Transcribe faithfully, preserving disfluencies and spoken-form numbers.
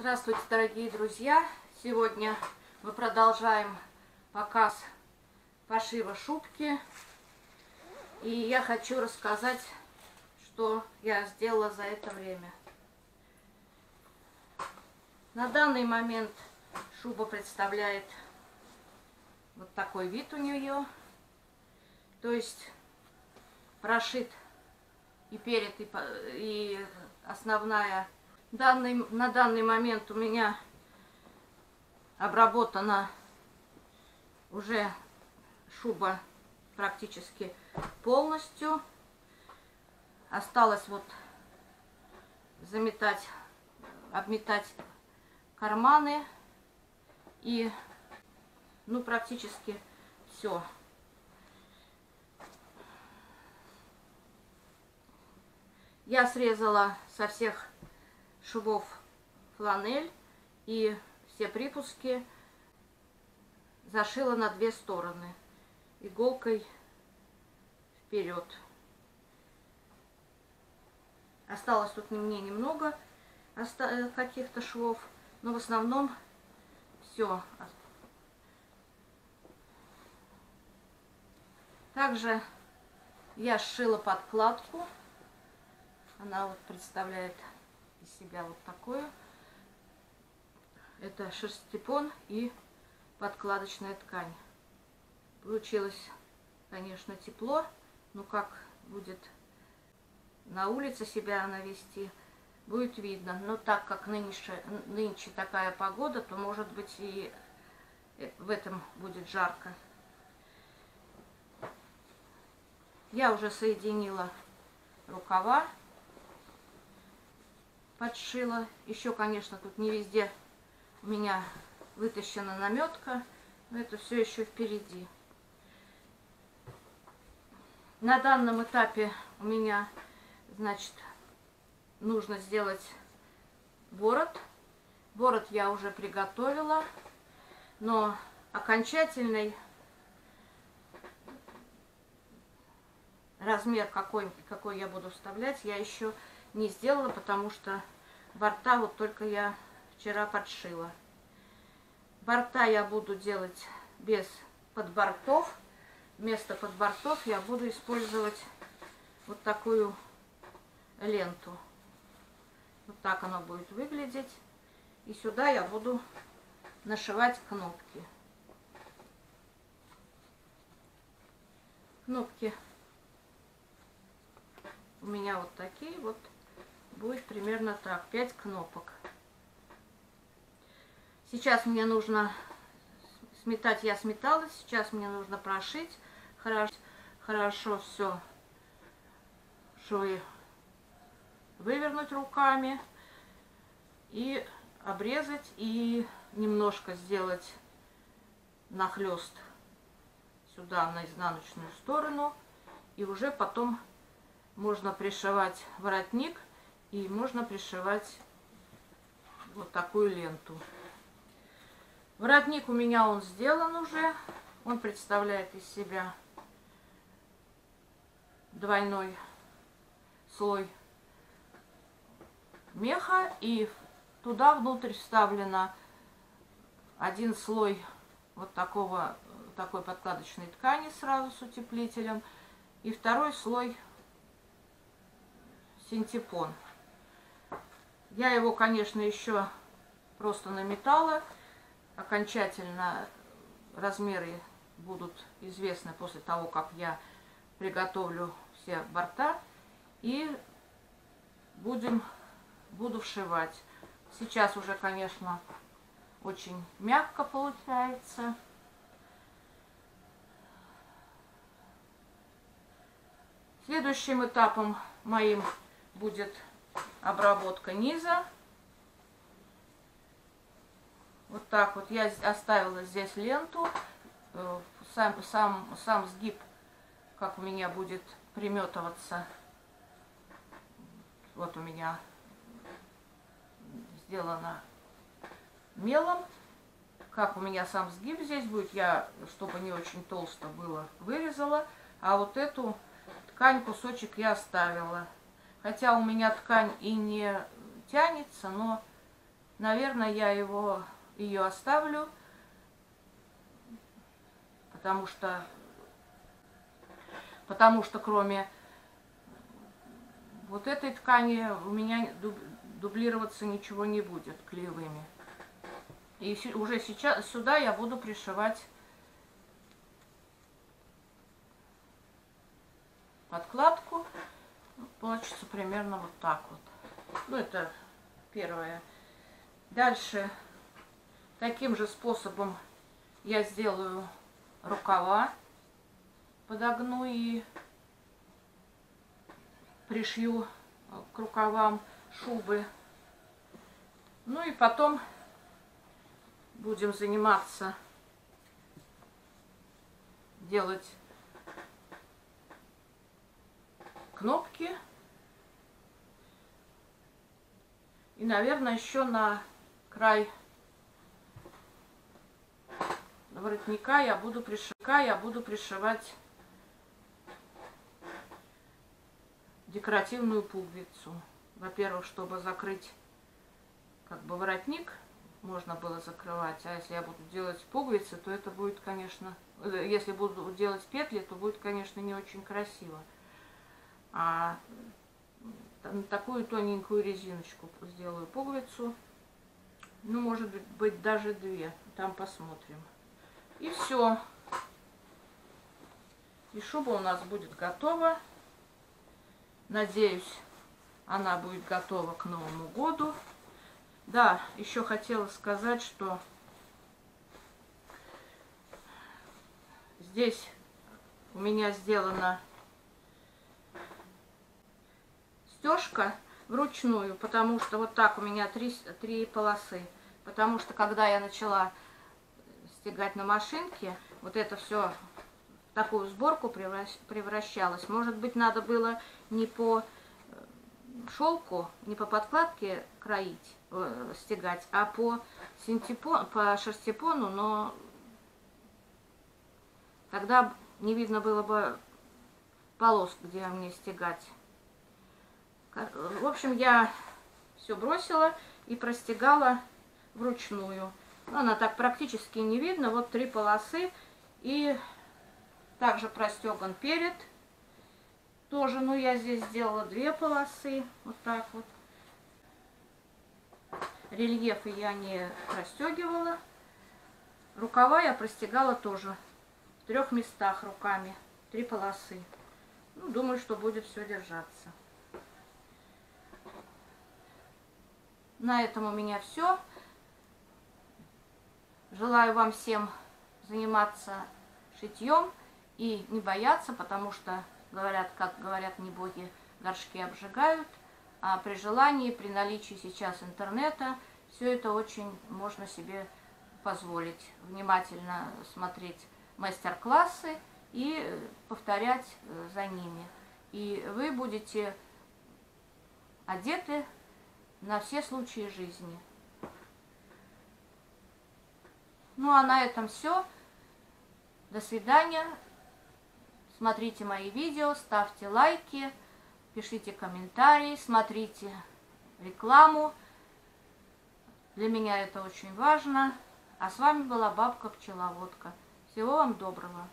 Здравствуйте, дорогие друзья! Сегодня мы продолжаем показ пошива шубки. И я хочу рассказать, что я сделала за это время. На данный момент шуба представляет вот такой вид у нее. То есть прошит и перед, и основная. Данный, на данный момент у меня обработана уже шуба практически полностью. Осталось вот заметать, обметать карманы и ну практически все. Я срезала со всех швов фланель и все припуски зашила на две стороны иголкой вперед. Осталось тут мне немного каких-то швов, но в основном все. Также я сшила подкладку, она вот представляет из себя вот такое. Это шерстепон и подкладочная ткань. Получилось, конечно, тепло, но как будет на улице себя она вести, будет видно. Но так как нынче, нынче такая погода, то, может быть, и в этом будет жарко. Я уже соединила рукава, подшила. Еще, конечно, тут не везде у меня вытащена наметка, но это все еще впереди. На данном этапе у меня, значит, нужно сделать ворот. Ворот я уже приготовила, но окончательный размер, какой, какой я буду вставлять, я еще не сделала, потому что борта вот только я вчера подшила. Борта я буду делать без подбортов. Вместо подбортов я буду использовать вот такую ленту. Вот так она будет выглядеть. И сюда я буду нашивать кнопки. Кнопки у меня вот такие вот. Будет примерно так, пять кнопок. Сейчас мне нужно сметать, я сметала, сейчас мне нужно прошить. Хорошо, хорошо все швы вывернуть руками и обрезать, и немножко сделать нахлёст сюда, на изнаночную сторону, и уже потом можно пришивать воротник. И можно пришивать вот такую ленту. Воротник у меня он сделан уже. Он представляет из себя двойной слой меха. И туда внутрь вставлено один слой вот такого, такой подкладочной ткани сразу с утеплителем. И второй слой синтепон. Я его, конечно, еще просто наметала. Окончательно размеры будут известны после того, как я приготовлю все борта. И будем, буду вшивать. Сейчас уже, конечно, очень мягко получается. Следующим этапом моим будет обработка низа. Вот так вот я оставила здесь ленту. Сам, сам, сам сгиб, как у меня будет приметываться. Вот у меня сделано мелом. Как у меня сам сгиб здесь будет, я, чтобы не очень толсто было, вырезала. А вот эту ткань, кусочек я оставила. Хотя у меня ткань и не тянется, но Наверное, я его, ее оставлю, потому что, потому что кроме вот этой ткани у меня дублироваться ничего не будет клеевыми. И уже сейчас сюда я буду пришивать подкладку. Получится примерно вот так вот. Ну, это первое. Дальше таким же способом я сделаю рукава, подогну и пришью к рукавам шубы. Ну и потом будем заниматься, делать кнопки. И, наверное, еще на край воротника я буду пришивать, я буду пришивать декоративную пуговицу. Во-первых, чтобы закрыть как бы воротник, можно было закрывать. А если я буду делать пуговицы, то это будет, конечно, если буду делать петли, то будет, конечно, не очень красиво. А такую тоненькую резиночку сделаю пуговицу. Ну, может быть, даже две. Там посмотрим. И все. И шуба у нас будет готова. Надеюсь, она будет готова к Новому году. Да, еще хотела сказать, что здесь у меня сделана стежка вручную, потому что вот так у меня три, три полосы. Потому что когда я начала стегать на машинке, вот это все в такую сборку превращалось. Может быть, надо было не по шелку, не по подкладке кроить, э, стегать, а по синтепону, по шерстепону, но тогда не видно было бы полос, где мне стегать. В общем, я все бросила и простегала вручную. Она так практически не видно. Вот три полосы. И также простеган перед. Тоже, ну, я здесь сделала две полосы. Вот так вот. Рельефы я не простегивала. Рукава я простегала тоже. В трех местах руками. Три полосы. Ну, думаю, что будет все держаться. На этом у меня все. Желаю вам всем заниматься шитьем и не бояться, потому что, говорят, как говорят не боги, горшки обжигают. А при желании, при наличии сейчас интернета, все это очень можно себе позволить. Внимательно смотреть мастер-классы и повторять за ними. И вы будете одеты на все случаи жизни. Ну а на этом все. До свидания. Смотрите мои видео, ставьте лайки, пишите комментарии, смотрите рекламу. Для меня это очень важно. А с вами была бабка-пчеловодка. Всего вам доброго.